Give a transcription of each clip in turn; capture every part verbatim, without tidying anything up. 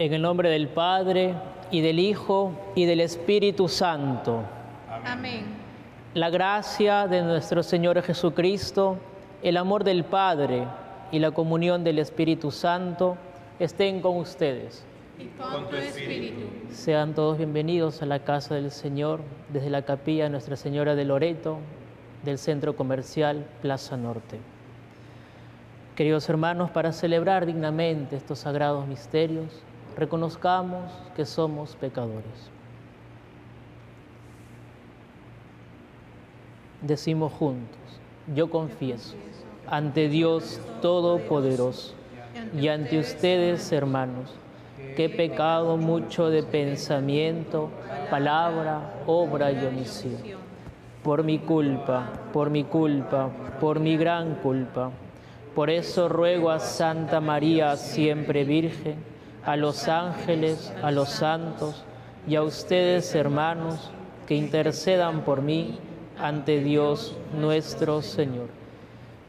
En el nombre del Padre, y del Hijo, y del Espíritu Santo. Amén. La gracia de nuestro Señor Jesucristo, el amor del Padre y la comunión del Espíritu Santo estén con ustedes. Y con tu espíritu. Sean todos bienvenidos a la Casa del Señor, desde la capilla Nuestra Señora de Loreto, del Centro Comercial Plaza Norte. Queridos hermanos, para celebrar dignamente estos sagrados misterios, reconozcamos que somos pecadores. Decimos juntos, yo confieso ante Dios Todopoderoso y ante ustedes, hermanos, que he pecado mucho de pensamiento, palabra, obra y omisión. Por mi culpa, por mi culpa, por mi gran culpa. Por eso ruego a Santa María, siempre Virgen, a los ángeles, a los santos y a ustedes, hermanos, que intercedan por mí ante Dios nuestro Señor.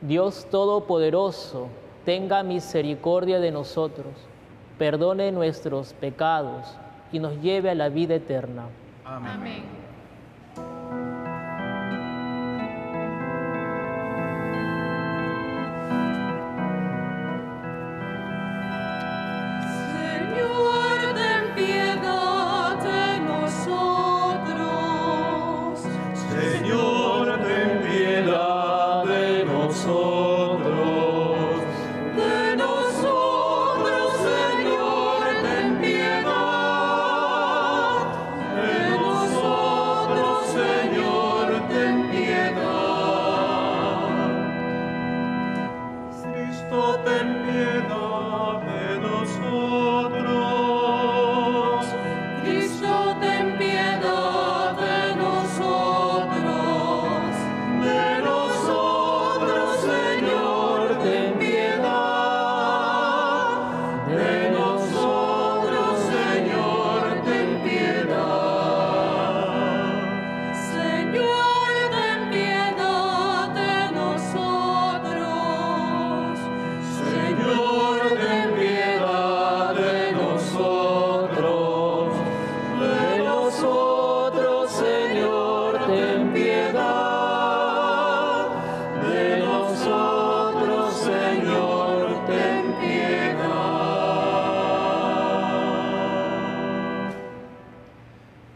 Dios Todopoderoso, tenga misericordia de nosotros, perdone nuestros pecados y nos lleve a la vida eterna. Amén. Amén.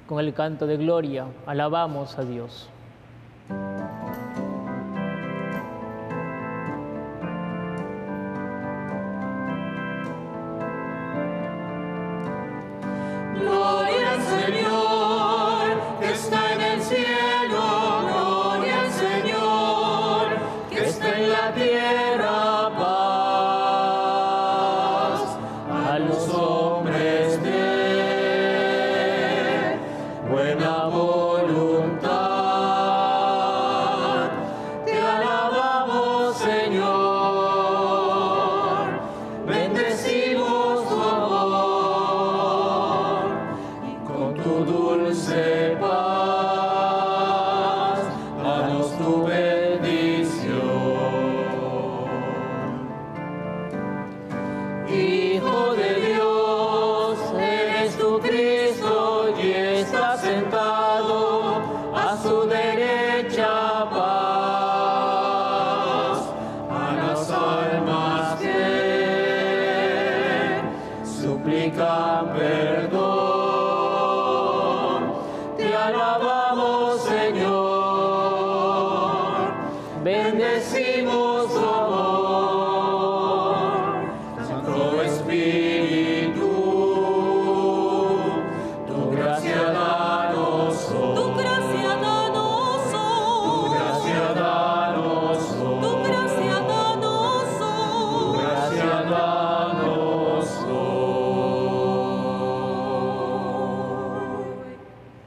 Con el canto de gloria, alabamos a Dios.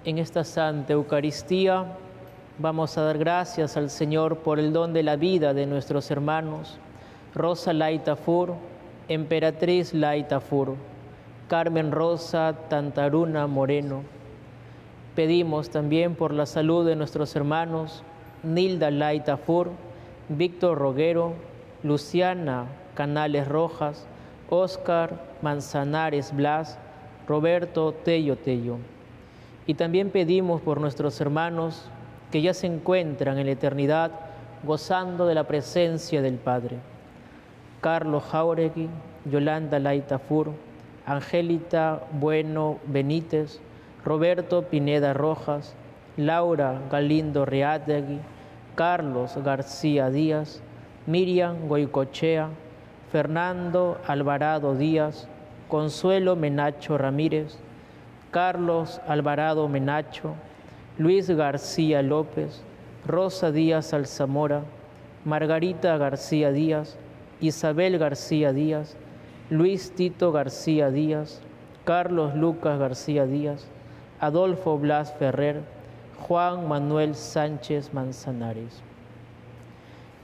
En esta Santa Eucaristía vamos a dar gracias al Señor por el don de la vida de nuestros hermanos Rosa Laitafur, Emperatriz Laitafur, Carmen Rosa Tantaruna Moreno. Pedimos también por la salud de nuestros hermanos Nilda Laitafur, Víctor Roguero, Luciana Canales Rojas, Óscar Manzanares Blas, Roberto Tello Tello. Y también pedimos por nuestros hermanos que ya se encuentran en la eternidad gozando de la presencia del Padre. Carlos Jauregui, Yolanda Laitafur, Angélita Bueno Benítez, Roberto Pineda Rojas, Laura Galindo Reategui, Carlos García Díaz, Miriam Goicochea, Fernando Alvarado Díaz, Consuelo Menacho Ramírez, Carlos Alvarado Menacho, Luis García López, Rosa Díaz Alzamora, Margarita García Díaz, Isabel García Díaz, Luis Tito García Díaz, Carlos Lucas García Díaz, Adolfo Blas Ferrer, Juan Manuel Sánchez Manzanares.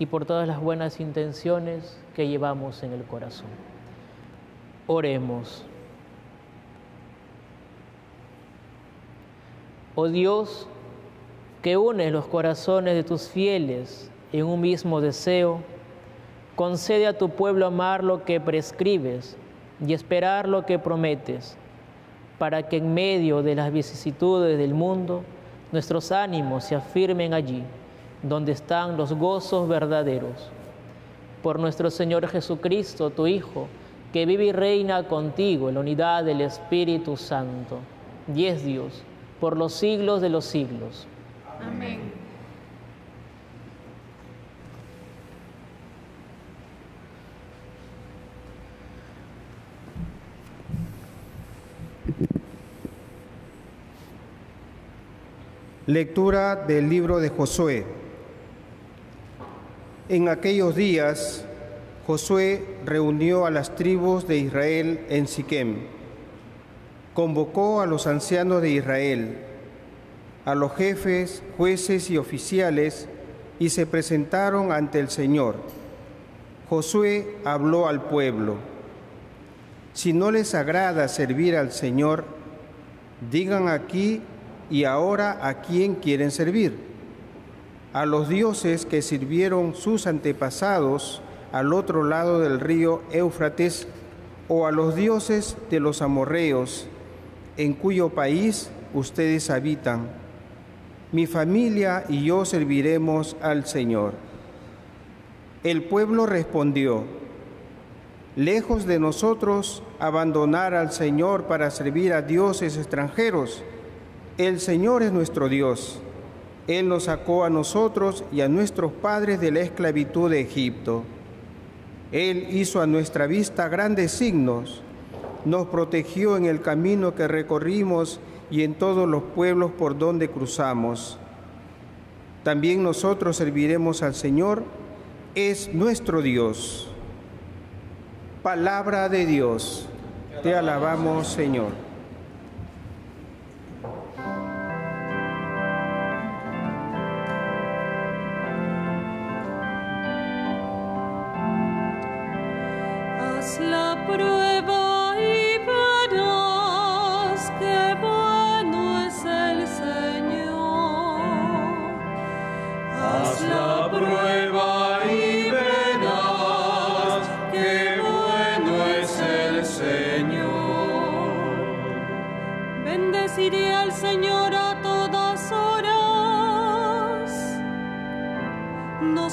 Y por todas las buenas intenciones que llevamos en el corazón. Oremos. Oh Dios, que unes los corazones de tus fieles en un mismo deseo, concede a tu pueblo amar lo que prescribes y esperar lo que prometes, para que en medio de las vicisitudes del mundo, nuestros ánimos se afirmen allí, donde están los gozos verdaderos. Por nuestro Señor Jesucristo, tu Hijo, que vive y reina contigo en la unidad del Espíritu Santo, y es Dios, por los siglos de los siglos. Amén. Lectura del libro de Josué. En aquellos días, Josué reunió a las tribus de Israel en Siquem. Convocó a los ancianos de Israel, a los jefes, jueces y oficiales, y se presentaron ante el Señor. Josué habló al pueblo: si no les agrada servir al Señor, digan aquí y ahora a quién quieren servir. A los dioses que sirvieron sus antepasados al otro lado del río Éufrates, o a los dioses de los amorreos, en cuyo país ustedes habitan. Mi familia y yo serviremos al Señor. El pueblo respondió: lejos de nosotros abandonar al Señor para servir a dioses extranjeros. El Señor es nuestro Dios. Él nos sacó a nosotros y a nuestros padres de la esclavitud de Egipto. Él hizo a nuestra vista grandes signos. Nos protegió en el camino que recorrimos y en todos los pueblos por donde cruzamos. También nosotros serviremos al Señor, es nuestro Dios. Palabra de Dios, te alabamos, Señor.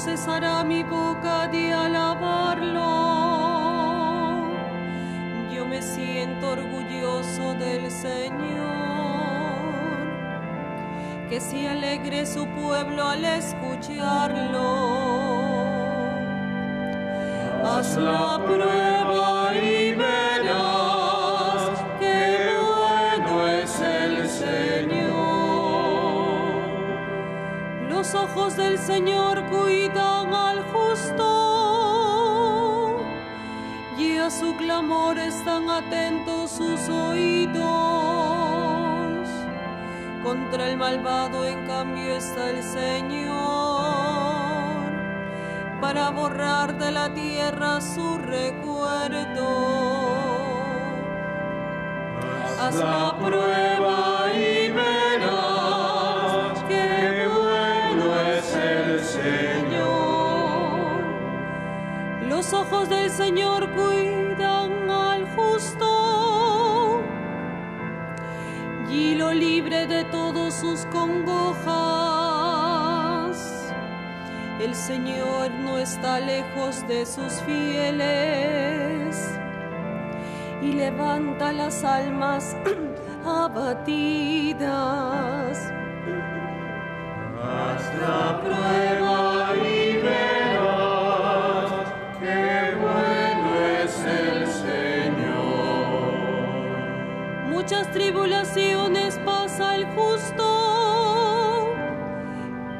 Cesará mi boca de alabarlo. Yo me siento orgulloso del Señor. Que se alegre su pueblo al escucharlo. Haz la prueba y verás que bueno es el Señor. Los ojos del Señor cuidan al justo, y a su clamor están atentos sus oídos. Contra el malvado en cambio está el Señor, para borrar de la tierra su recuerdo. Haz la prueba y verás que bueno es el Señor. Los ojos del Señor cuidan allí lo libre de todos sus congojas. El Señor no está lejos de sus fieles y levanta las almas abatidas. Haz la prueba y verás qué bueno es el Señor. Muchas tribulaciones pasa el justo,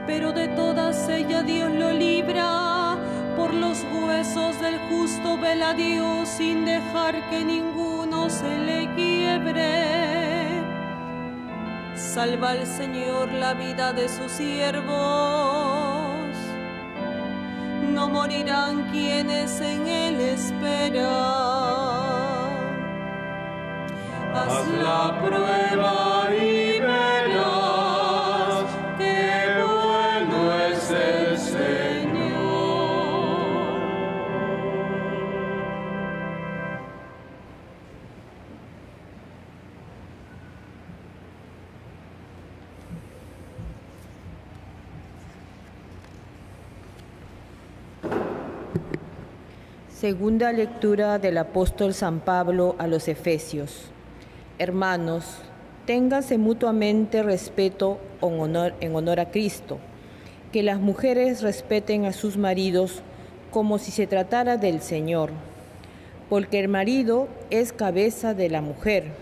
pero de todas ellas Dios lo libra. Por los huesos del justo vela Dios, sin dejar que ninguno se le quiebre. Salva al Señor la vida de sus siervos, no morirán quienes en Él esperan. Haz la prueba y verás qué bueno es el Señor. Segunda lectura del apóstol San Pablo a los Efesios. Hermanos, ténganse mutuamente respeto en honor, en honor a Cristo. Que las mujeres respeten a sus maridos como si se tratara del Señor. Porque el marido es cabeza de la mujer,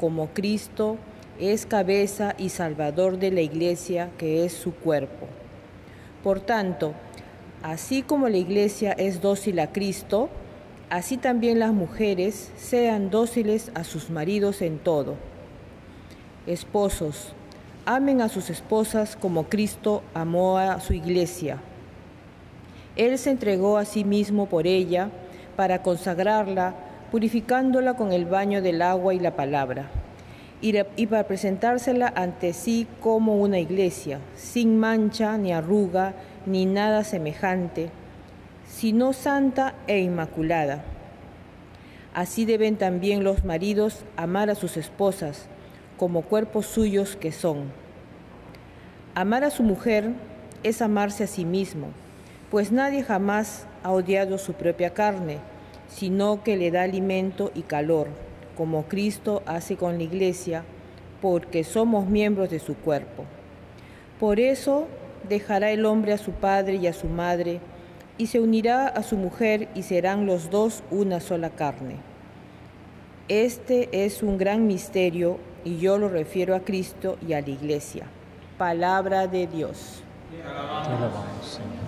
como Cristo es cabeza y salvador de la iglesia, que es su cuerpo. Por tanto, así como la iglesia es dócil a Cristo, así también las mujeres sean dóciles a sus maridos en todo. Esposos, amen a sus esposas como Cristo amó a su iglesia. Él se entregó a sí mismo por ella para consagrarla, purificándola con el baño del agua y la palabra, y para presentársela ante sí como una iglesia, sin mancha ni arruga, ni nada semejante, sino santa e inmaculada. Así deben también los maridos amar a sus esposas, como cuerpos suyos que son. Amar a su mujer es amarse a sí mismo, pues nadie jamás ha odiado su propia carne, sino que le da alimento y calor, como Cristo hace con la iglesia, porque somos miembros de su cuerpo. Por eso, dejará el hombre a su padre y a su madre, y se unirá a su mujer, y serán los dos una sola carne. Este es un gran misterio, y yo lo refiero a Cristo y a la iglesia. Palabra de Dios. Te alabamos, Señor.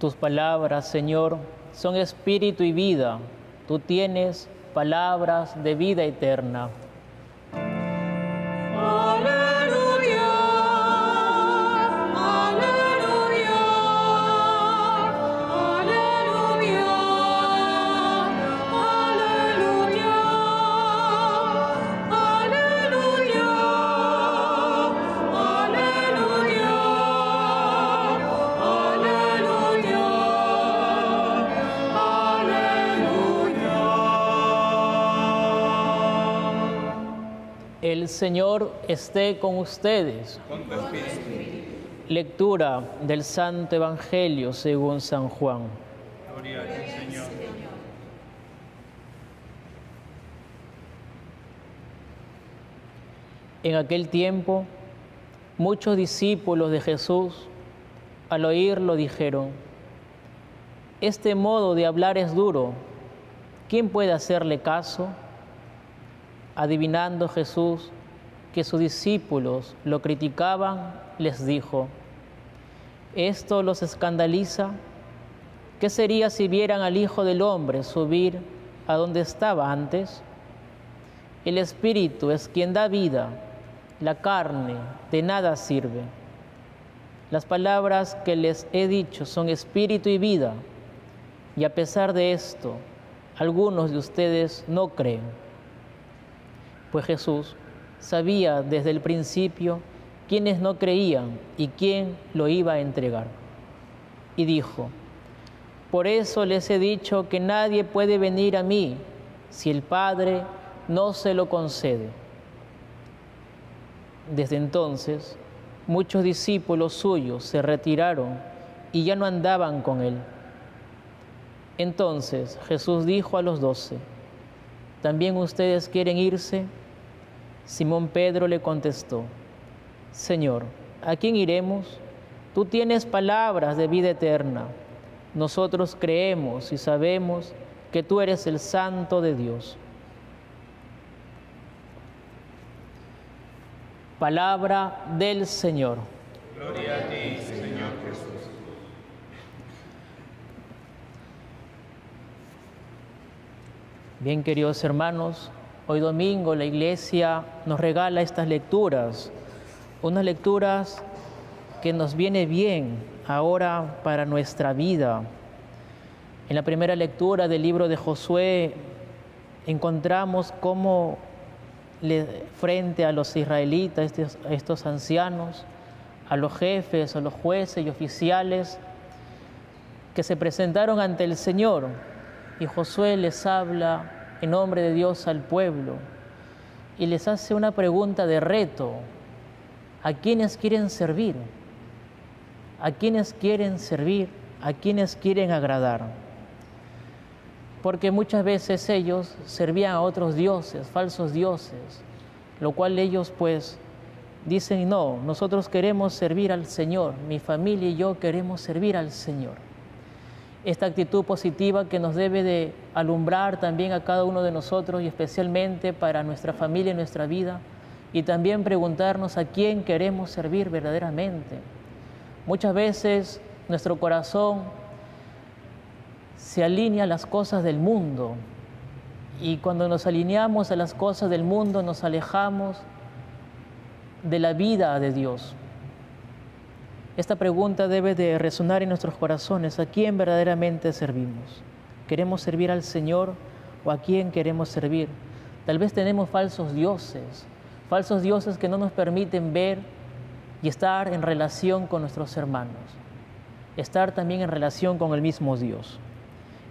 Tus palabras, Señor, son espíritu y vida. Tú tienes palabras de vida eterna. El Señor esté con ustedes. Con tu espíritu. Lectura del Santo Evangelio según San Juan. Gloria a ti, Señor. En aquel tiempo, muchos discípulos de Jesús, al oírlo, dijeron: este modo de hablar es duro, ¿quién puede hacerle caso? Adivinando Jesús que sus discípulos lo criticaban, les dijo: Esto los escandaliza. ¿Qué sería si vieran al Hijo del Hombre subir a donde estaba antes? El Espíritu es quien da vida, la carne de nada sirve. Las palabras que les he dicho son espíritu y vida, y a pesar de esto, algunos de ustedes no creen. Pues Jesús sabía desde el principio quiénes no creían y quién lo iba a entregar. Y dijo, por eso les he dicho que nadie puede venir a mí si el Padre no se lo concede. Desde entonces, muchos discípulos suyos se retiraron y ya no andaban con él. Entonces Jesús dijo a los doce, ¿también ustedes quieren irse? Simón Pedro le contestó, Señor, ¿a quién iremos? Tú tienes palabras de vida eterna. Nosotros creemos y sabemos que tú eres el Santo de Dios. Palabra del Señor. Gloria a ti, Señor Jesús. Bien, queridos hermanos, hoy domingo la Iglesia nos regala estas lecturas, unas lecturas que nos viene bien ahora para nuestra vida. En la primera lectura del libro de Josué encontramos cómo le, frente a los israelitas, estos, estos ancianos, a los jefes, a los jueces y oficiales que se presentaron ante el Señor, y Josué les habla en nombre de Dios al pueblo y les hace una pregunta de reto. ¿A quiénes quieren servir? ¿A quiénes quieren servir? ¿A quiénes quieren agradar? Porque muchas veces ellos servían a otros dioses, falsos dioses, lo cual ellos pues dicen, no, nosotros queremos servir al Señor, mi familia y yo queremos servir al Señor. Esta actitud positiva que nos debe de alumbrar también a cada uno de nosotros y especialmente para nuestra familia y nuestra vida, y también preguntarnos a quién queremos servir verdaderamente. Muchas veces nuestro corazón se alinea a las cosas del mundo, y cuando nos alineamos a las cosas del mundo nos alejamos de la vida de Dios. Esta pregunta debe de resonar en nuestros corazones, ¿a quién verdaderamente servimos? ¿Queremos servir al Señor o a quién queremos servir? Tal vez tenemos falsos dioses, falsos dioses que no nos permiten ver y estar en relación con nuestros hermanos, estar también en relación con el mismo Dios.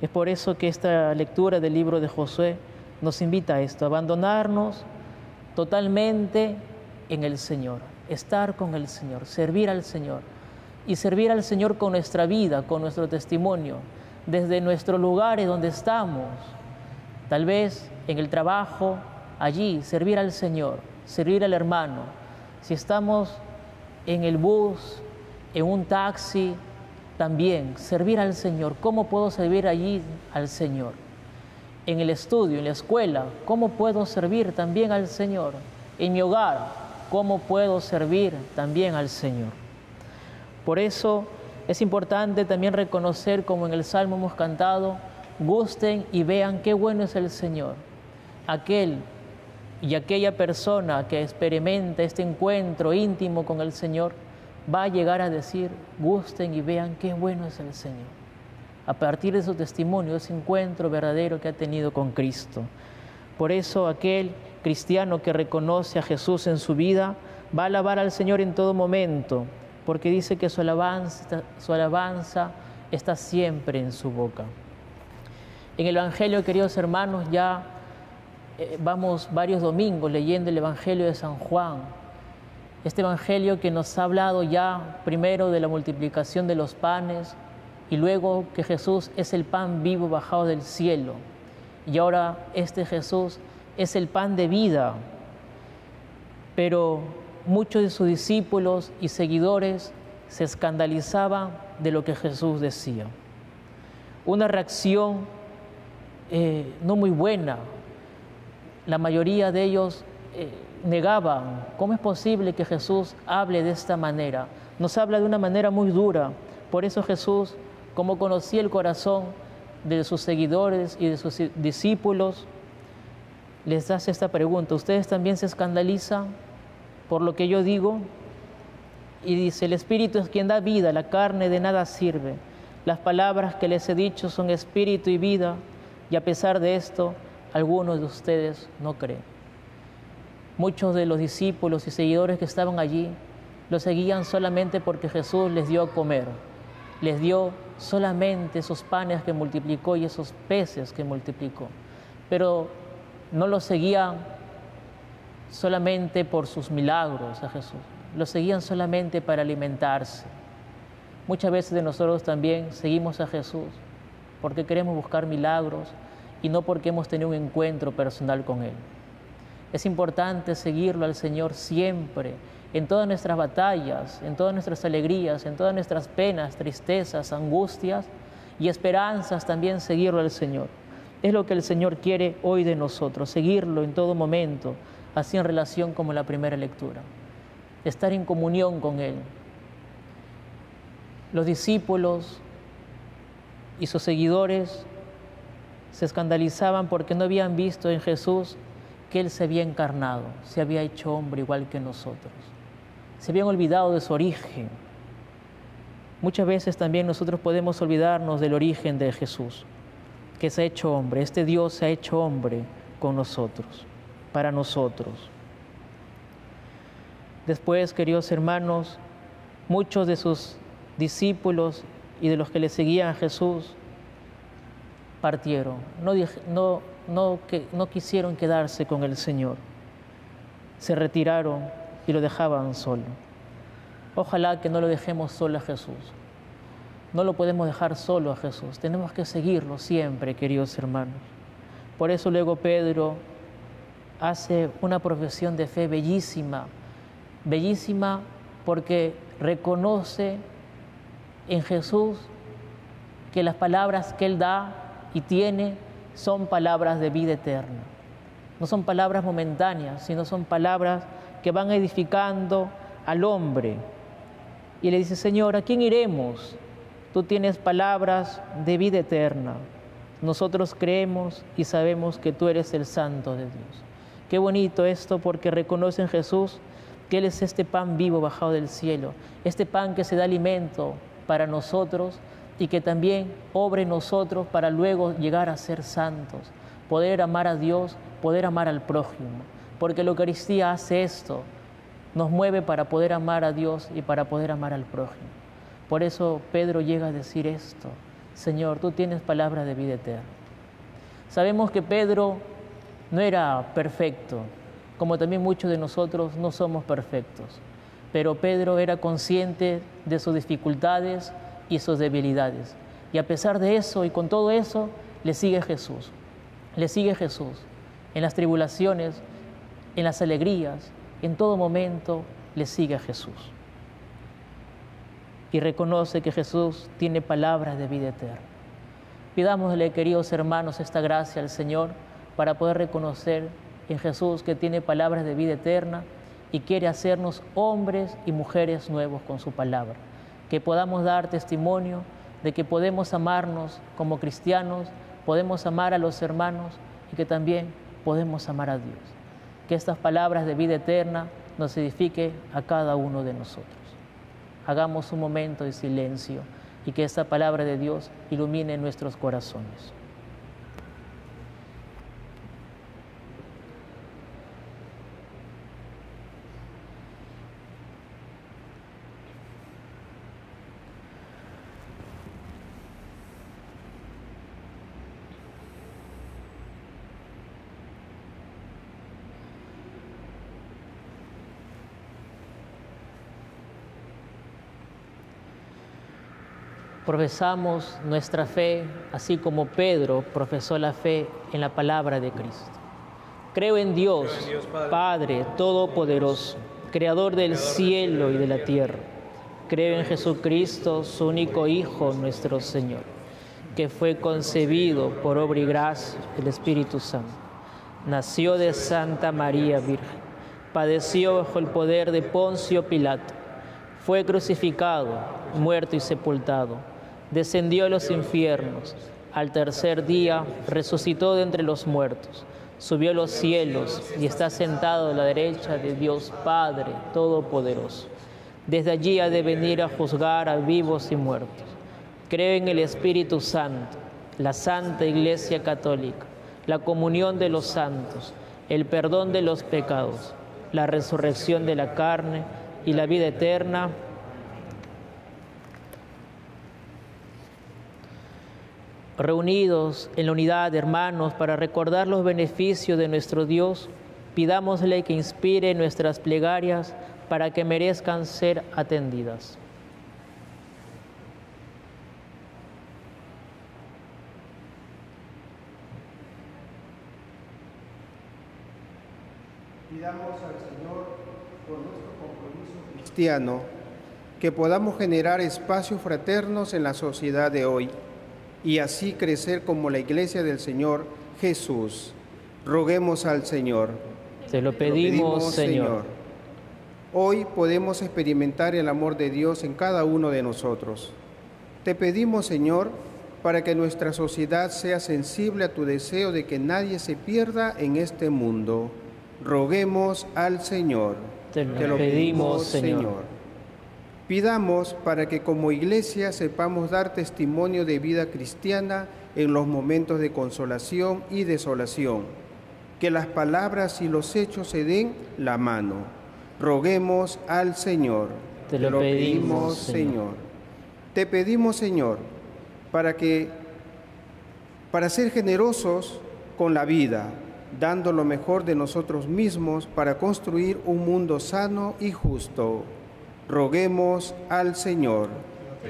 Es por eso que esta lectura del libro de Josué nos invita a esto, abandonarnos totalmente en el Señor, estar con el Señor, servir al Señor, y servir al Señor con nuestra vida, con nuestro testimonio, desde nuestros lugares donde estamos, tal vez en el trabajo, allí, servir al Señor, servir al hermano. Si estamos en el bus, en un taxi, también servir al Señor. ¿Cómo puedo servir allí al Señor? En el estudio, en la escuela, ¿cómo puedo servir también al Señor? En mi hogar, ¿cómo puedo servir también al Señor? Por eso es importante también reconocer, como en el Salmo hemos cantado, gusten y vean qué bueno es el Señor. Aquel y aquella persona que experimenta este encuentro íntimo con el Señor va a llegar a decir, gusten y vean qué bueno es el Señor. A partir de su testimonio, ese encuentro verdadero que ha tenido con Cristo. Por eso aquel cristiano que reconoce a Jesús en su vida va a alabar al Señor en todo momento, porque dice que su alabanza, su alabanza está siempre en su boca. En el Evangelio, queridos hermanos, ya vamos varios domingos leyendo el Evangelio de San Juan. Este Evangelio que nos ha hablado ya primero de la multiplicación de los panes y luego que Jesús es el pan vivo bajado del cielo. Y ahora este Jesús es el pan de vida. Pero muchos de sus discípulos y seguidores se escandalizaban de lo que Jesús decía. Una reacción eh, no muy buena. La mayoría de ellos eh, negaban, ¿cómo es posible que Jesús hable de esta manera? nos habla de una manera muy dura. Por eso Jesús, como conocía el corazón de sus seguidores y de sus discípulos, les hace esta pregunta: ¿ustedes también se escandalizan por lo que yo digo? Y dice: el Espíritu es quien da vida, la carne de nada sirve. Las palabras que les he dicho son espíritu y vida, y a pesar de esto, algunos de ustedes no creen. Muchos de los discípulos y seguidores que estaban allí lo seguían solamente porque Jesús les dio a comer. Les dio solamente esos panes que multiplicó y esos peces que multiplicó. Pero no lo seguían solamente por sus milagros a Jesús. Lo seguían solamente para alimentarse. Muchas veces de nosotros también seguimos a Jesús porque queremos buscar milagros y no porque hemos tenido un encuentro personal con Él. Es importante seguirlo al Señor siempre, en todas nuestras batallas, en todas nuestras alegrías, en todas nuestras penas, tristezas, angustias y esperanzas, también seguirlo al Señor. Es lo que el Señor quiere hoy de nosotros, seguirlo en todo momento, así en relación como la primera lectura. Estar en comunión con Él. Los discípulos y sus seguidores se escandalizaban porque no habían visto en Jesús que Él se había encarnado, se había hecho hombre igual que nosotros. Se habían olvidado de su origen. Muchas veces también nosotros podemos olvidarnos del origen de Jesús, que se ha hecho hombre. Este Dios se ha hecho hombre con nosotros, para nosotros. Después, queridos hermanos, muchos de sus discípulos y de los que le seguían a Jesús partieron. No, no, no, que, no quisieron quedarse con el Señor. Se retiraron y lo dejaban solo. Ojalá que no lo dejemos solo a Jesús. No lo podemos dejar solo a Jesús. Tenemos que seguirlo siempre, queridos hermanos. Por eso luego Pedro hace una profesión de fe bellísima. Bellísima porque reconoce en Jesús que las palabras que Él da y tiene son palabras de vida eterna. No son palabras momentáneas, sino son palabras que van edificando al hombre. Y le dice: Señor, ¿a quién iremos? Tú tienes palabras de vida eterna. Nosotros creemos y sabemos que tú eres el Santo de Dios. Qué bonito esto, porque reconoce en Jesús que Él es este pan vivo bajado del cielo, este pan que se da alimento para nosotros y que también obra en nosotros para luego llegar a ser santos, poder amar a Dios, poder amar al prójimo, porque la Eucaristía hace esto, nos mueve para poder amar a Dios y para poder amar al prójimo. Por eso Pedro llega a decir esto: Señor, tú tienes palabras de vida eterna. Sabemos que Pedro no era perfecto, como también muchos de nosotros no somos perfectos. Pero Pedro era consciente de sus dificultades y sus debilidades. Y a pesar de eso y con todo eso, le sigue Jesús. Le sigue Jesús. En las tribulaciones, en las alegrías, en todo momento, le sigue a Jesús. Y reconoce que Jesús tiene palabras de vida eterna. Pidámosle, queridos hermanos, esta gracia al Señor para poder reconocer en Jesús que tiene palabras de vida eterna y quiere hacernos hombres y mujeres nuevos con su palabra. Que podamos dar testimonio de que podemos amarnos como cristianos, podemos amar a los hermanos y que también podemos amar a Dios. Que estas palabras de vida eterna nos edifique a cada uno de nosotros. Hagamos un momento de silencio y que esta palabra de Dios ilumine nuestros corazones. Profesamos nuestra fe, así como Pedro profesó la fe en la palabra de Cristo. Creo en Dios, Padre Todopoderoso, Creador del cielo y de la tierra. Creo en Jesucristo, su único Hijo, nuestro Señor, que fue concebido por obra y gracia del Espíritu Santo. Nació de Santa María Virgen, padeció bajo el poder de Poncio Pilato, fue crucificado, muerto y sepultado, descendió a los infiernos, al tercer día resucitó de entre los muertos, subió a los cielos y está sentado a la derecha de Dios Padre Todopoderoso. Desde allí ha de venir a juzgar a vivos y muertos. Creo en el Espíritu Santo, la Santa Iglesia Católica, la comunión de los santos, el perdón de los pecados, la resurrección de la carne y la vida eterna. Reunidos en la unidad de hermanos para recordar los beneficios de nuestro Dios, pidámosle que inspire nuestras plegarias para que merezcan ser atendidas. Pidamos al Señor, por nuestro compromiso cristiano, que podamos generar espacios fraternos en la sociedad de hoy y así crecer como la Iglesia del Señor Jesús. Roguemos al Señor. Te lo pedimos, Señor. Hoy podemos experimentar el amor de Dios en cada uno de nosotros. Te pedimos, Señor, para que nuestra sociedad sea sensible a tu deseo de que nadie se pierda en este mundo. Roguemos al Señor. Te lo, Te lo pedimos, pedimos, Señor. Pidamos para que como iglesia sepamos dar testimonio de vida cristiana en los momentos de consolación y desolación. Que las palabras y los hechos se den la mano. Roguemos al Señor. Te lo, Te lo pedimos, Señor. Señor. Te pedimos, Señor, para que, para ser generosos con la vida, dando lo mejor de nosotros mismos para construir un mundo sano y justo. Roguemos al Señor.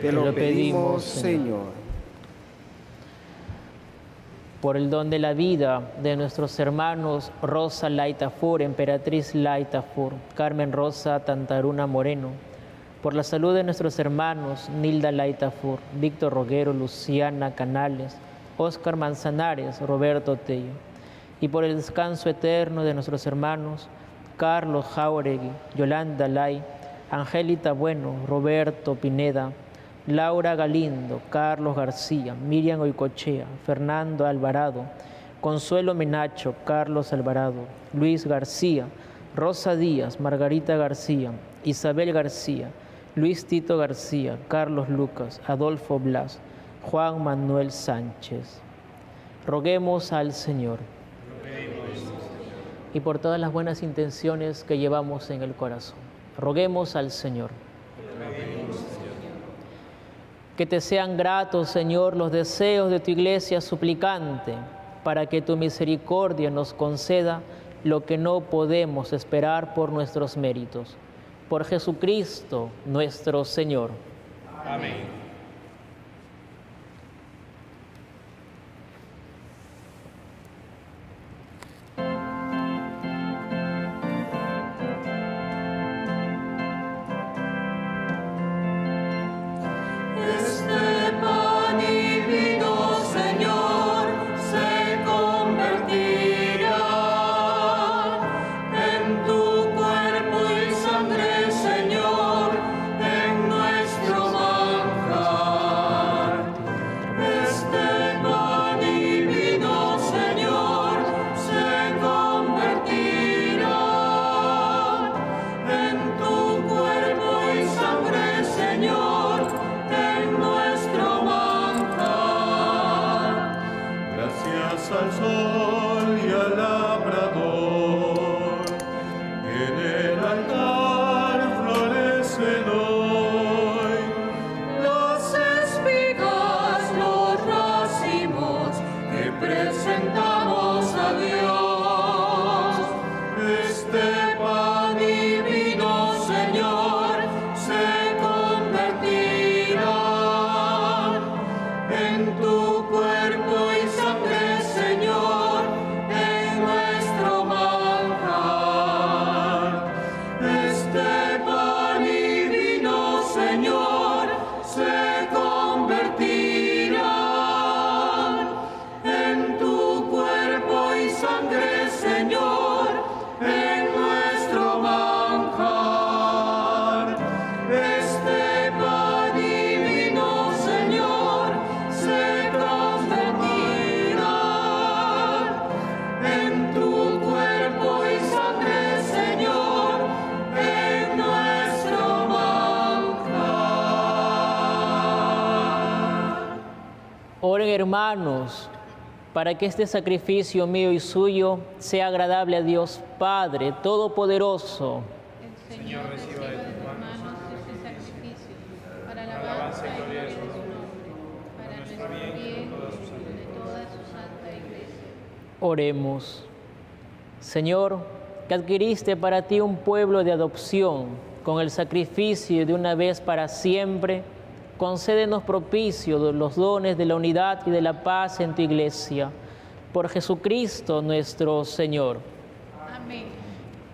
Te lo pedimos, Señor. Por el don de la vida de nuestros hermanos Rosa Laitafur, Emperatriz Laitafur, Carmen Rosa Tantaruna Moreno. Por la salud de nuestros hermanos Nilda Laitafur, Víctor Roguero, Luciana Canales, Óscar Manzanares, Roberto Tello. Y por el descanso eterno de nuestros hermanos Carlos Jauregui, Yolanda Laitafur, Angélita Bueno, Roberto Pineda, Laura Galindo, Carlos García, Miriam Goicochea, Fernando Alvarado, Consuelo Menacho, Carlos Alvarado, Luis García, Rosa Díaz, Margarita García, Isabel García, Luis Tito García, Carlos Lucas, Adolfo Blas, Juan Manuel Sánchez. Roguemos al Señor. Y por todas las buenas intenciones que llevamos en el corazón. Roguemos al Señor. Que te sean gratos, Señor, los deseos de tu iglesia suplicante, para que tu misericordia nos conceda lo que no podemos esperar por nuestros méritos. Por Jesucristo nuestro Señor. Amén. Oren, hermanos, para que este sacrificio mío y suyo sea agradable a Dios Padre Todopoderoso. El Señor reciba de tus manos este sacrificio para la alabanza y gloria de su nombre, para nuestro bien y de toda su santa iglesia. Oremos. Señor, que adquiriste para ti un pueblo de adopción con el sacrificio de una vez para siempre, concédenos propicio los dones de la unidad y de la paz en tu iglesia. Por Jesucristo nuestro Señor. Amén.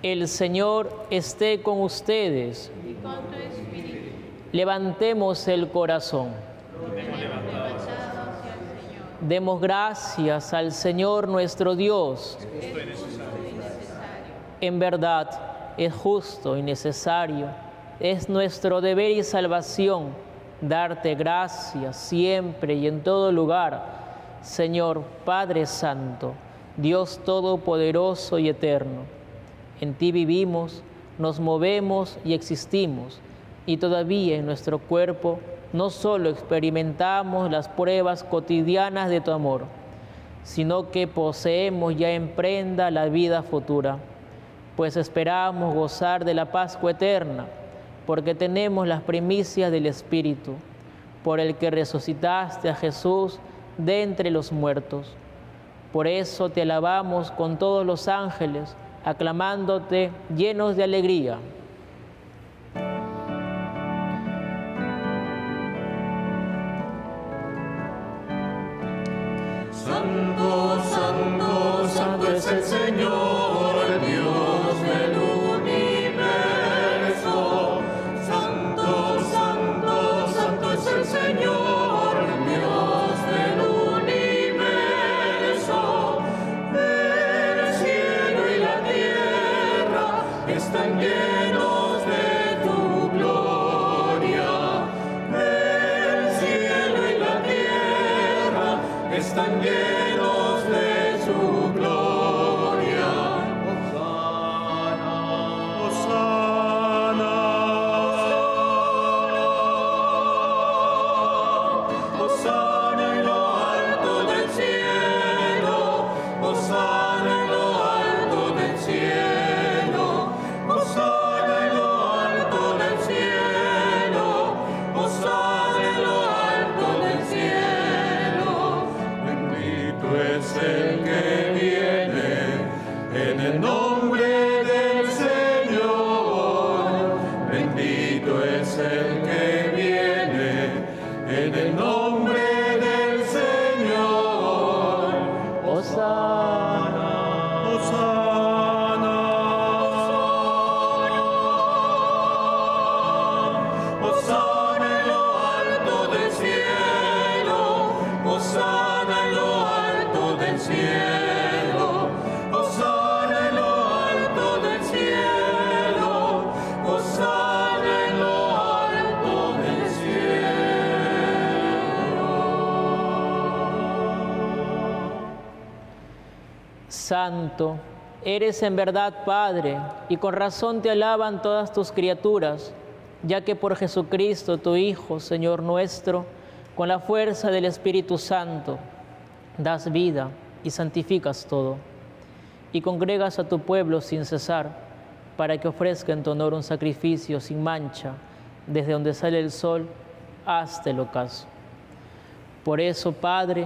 El Señor esté con ustedes. Y con tu espíritu. Levantemos el corazón. Lo tengo levantado hacia el Señor. Demos gracias al Señor nuestro Dios. Es justo y necesario. En verdad, es justo y necesario. Es nuestro deber y salvación darte gracias siempre y en todo lugar, Señor Padre Santo, Dios Todopoderoso y Eterno. En ti vivimos, nos movemos y existimos, y todavía en nuestro cuerpo no solo experimentamos las pruebas cotidianas de tu amor, sino que poseemos ya en prenda la vida futura, pues esperamos gozar de la Pascua eterna, porque tenemos las primicias del Espíritu, por el que resucitaste a Jesús de entre los muertos. Por eso te alabamos con todos los ángeles, aclamándote llenos de alegría. Santo, santo, santo es el Señor, Dios del universo. Están llenos de su gloria. Hosana, hosana, hosana en lo alto del cielo, hosana en lo alto del cielo, hosana en lo alto del cielo, hosana en lo alto del cielo. Es el que viene en el nombre del Señor. Bendito es el que viene en el nombre del Señor. Hosana, hosana, hosana en lo alto del cielo, hosana en lo del cielo, hosana en lo alto del cielo, hosana en lo alto del cielo. Santo, eres en verdad Padre, y con razón te alaban todas tus criaturas, ya que por Jesucristo, tu Hijo, Señor nuestro, con la fuerza del Espíritu Santo, das vida y santificas todo, y congregas a tu pueblo sin cesar, para que ofrezca en tu honor un sacrificio sin mancha, desde donde sale el sol hasta el ocaso. Por eso, Padre,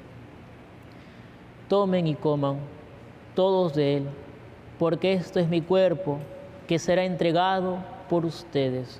tomen y coman todos de él, porque esto es mi cuerpo que será entregado por ustedes.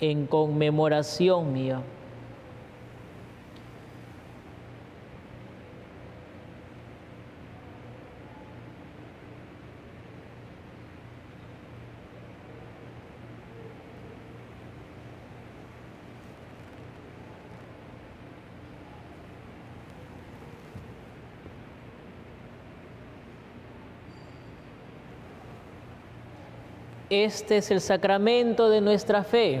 en conmemoración mía. Este es el sacramento de nuestra fe.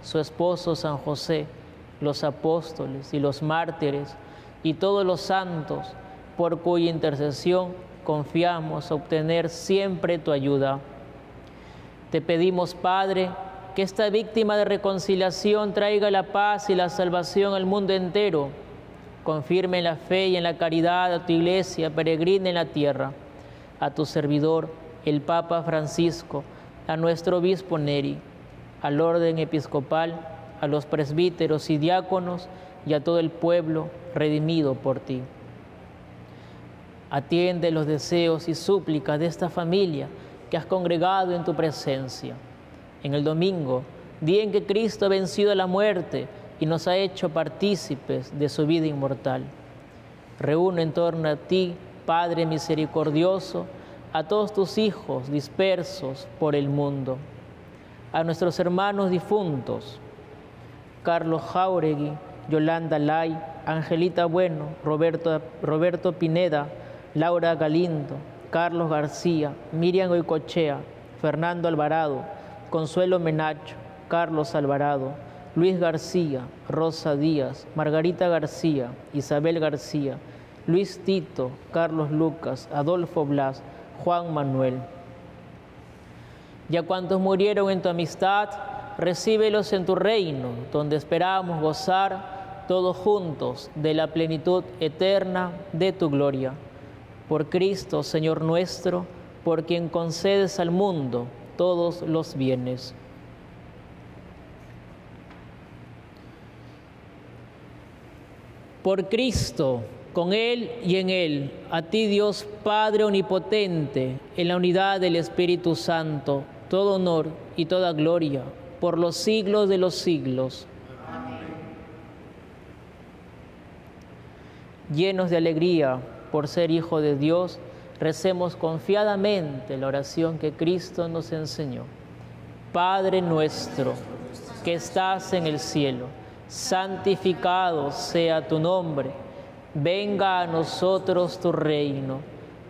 su esposo San José, los apóstoles y los mártires, y todos los santos, por cuya intercesión confiamos obtener siempre tu ayuda. Te pedimos, Padre, que esta víctima de reconciliación traiga la paz y la salvación al mundo entero. Confirme en la fe y en la caridad a tu iglesia peregrina en la tierra, a tu servidor, el Papa Francisco, a nuestro Obispo Neri, al orden episcopal, a los presbíteros y diáconos y a todo el pueblo redimido por ti. Atiende los deseos y súplicas de esta familia que has congregado en tu presencia. En el domingo, día en que Cristo ha vencido la muerte y nos ha hecho partícipes de su vida inmortal, reúne en torno a ti, Padre misericordioso, a todos tus hijos dispersos por el mundo, a nuestros hermanos difuntos, Carlos Jauregui, Yolanda Lai, Angélita Bueno, Roberto, Roberto Pineda, Laura Galindo, Carlos García, Miriam Goicochea, Fernando Alvarado, Consuelo Menacho, Carlos Alvarado, Luis García, Rosa Díaz, Margarita García, Isabel García, Luis Tito, Carlos Lucas, Adolfo Blas, Juan Manuel. Y a cuantos murieron en tu amistad, recíbelos en tu reino, donde esperamos gozar todos juntos de la plenitud eterna de tu gloria. Por Cristo, Señor nuestro, por quien concedes al mundo todos los bienes. Por Cristo, con Él y en Él, a ti Dios Padre Omnipotente, en la unidad del Espíritu Santo, todo honor y toda gloria, por los siglos de los siglos. Amén. Llenos de alegría por ser Hijo de Dios, recemos confiadamente la oración que Cristo nos enseñó. Padre nuestro, que estás en el cielo, santificado sea tu nombre, venga a nosotros tu reino,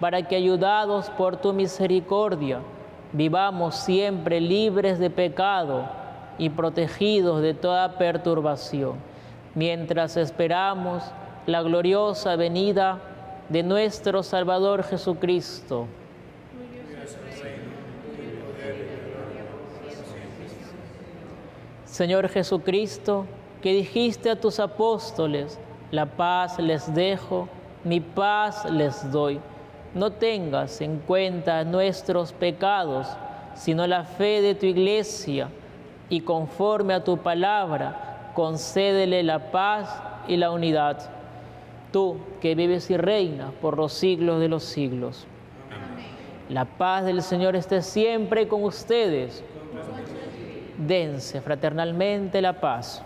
para que, ayudados por tu misericordia, vivamos siempre libres de pecado y protegidos de toda perturbación, mientras esperamos la gloriosa venida de nuestro Salvador Jesucristo. Señor Jesucristo, que dijiste a tus apóstoles, la paz les dejo, mi paz les doy. No tengas en cuenta nuestros pecados, sino la fe de tu Iglesia, y conforme a tu palabra, concédele la paz y la unidad. Tú, que vives y reinas por los siglos de los siglos. Amén. La paz del Señor esté siempre con ustedes. Dense fraternalmente la paz.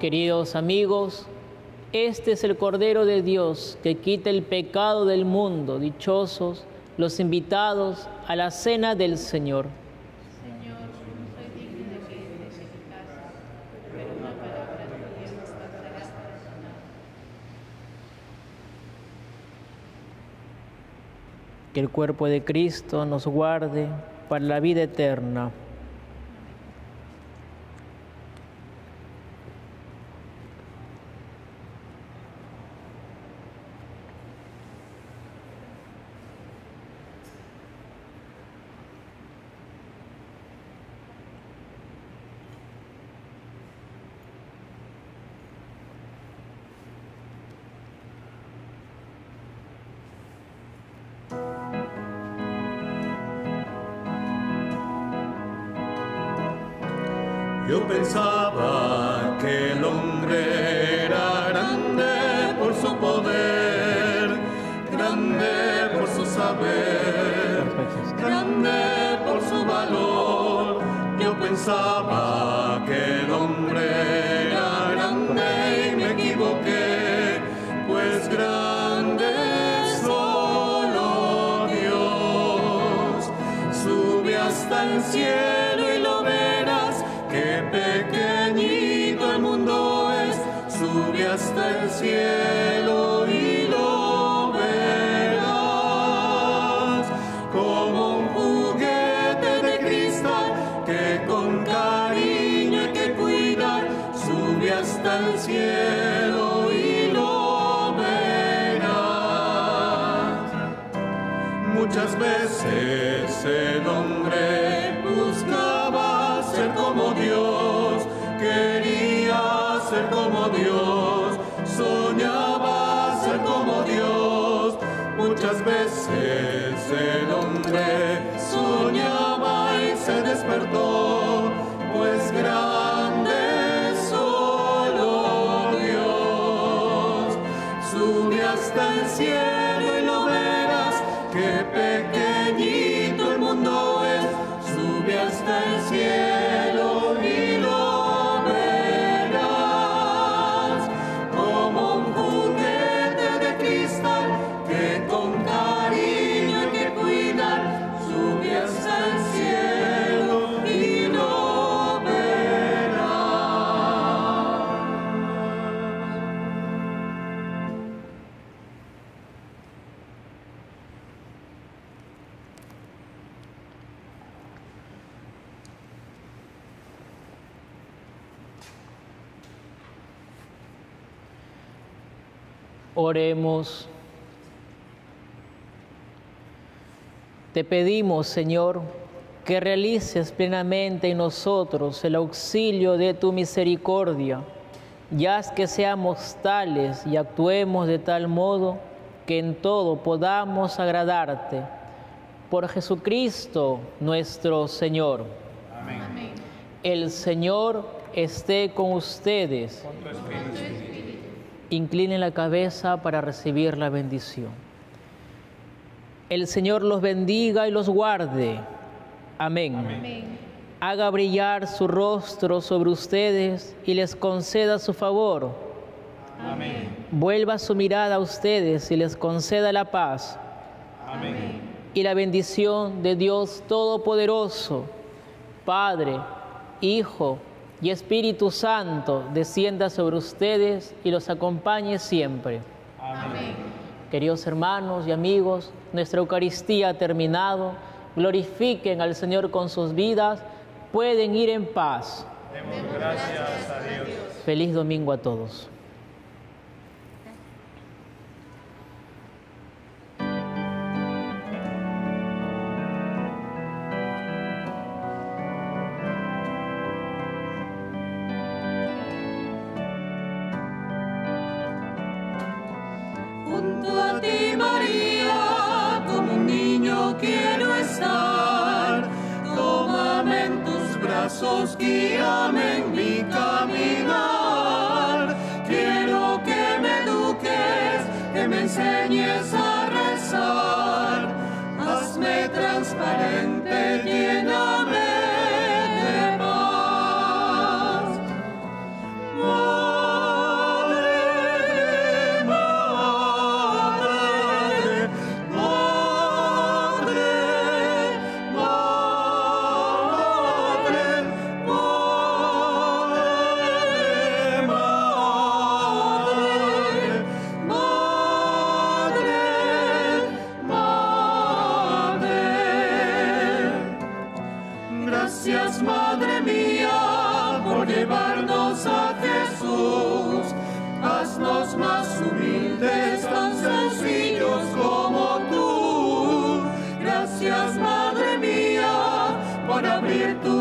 Queridos amigos, este es el Cordero de Dios que quita el pecado del mundo. Dichosos los invitados a la cena del Señor. Señor, no soy digno de que entres en mi casa, pero una palabra tuya me bastará para sanar. Que el cuerpo de Cristo nos guarde para la vida eterna. Yo pensaba que el hombre era grande por su poder, grande por su saber, grande por su valor. Yo pensaba que el hombre era grande y me equivoqué, pues grande es solo Dios. Sube hasta el cielo. Pequeñito el mundo es, sube hasta el cielo y lo verás, como un juguete de cristal que con cariño hay que cuidar, sube hasta el cielo y lo verás. Muchas veces el hombre buscaba ser como Dios, quería ser como Dios, soñaba ser como Dios. Muchas veces el hombre soñaba y se despertó, pues grande es solo Dios. Sube hasta el cielo y lo verás, qué pequeñito el mundo es, sube hasta el cielo y lo oremos. Te pedimos, Señor, que realices plenamente en nosotros el auxilio de tu misericordia, y haz que seamos tales y actuemos de tal modo que en todo podamos agradarte. Por Jesucristo nuestro Señor. Amén. Amén. El Señor esté con ustedes. Con tu espíritu. Inclinen la cabeza para recibir la bendición. El Señor los bendiga y los guarde. Amén. Amén. Haga brillar su rostro sobre ustedes y les conceda su favor. Amén. Vuelva su mirada a ustedes y les conceda la paz. Amén. Y la bendición de Dios Todopoderoso, Padre, Hijo y Espíritu Santo, descienda sobre ustedes y los acompañe siempre. Amén. Queridos hermanos y amigos, nuestra Eucaristía ha terminado. Glorifiquen al Señor con sus vidas. Pueden ir en paz. Demos gracias a Dios. Feliz domingo a todos. Guíame en mi caminar, quiero que me eduques, que me enseñes a rezar, hazme transparente, lléname de paz. Madre, madre, madre, madre. Gracias, Madre mía, por abrir tu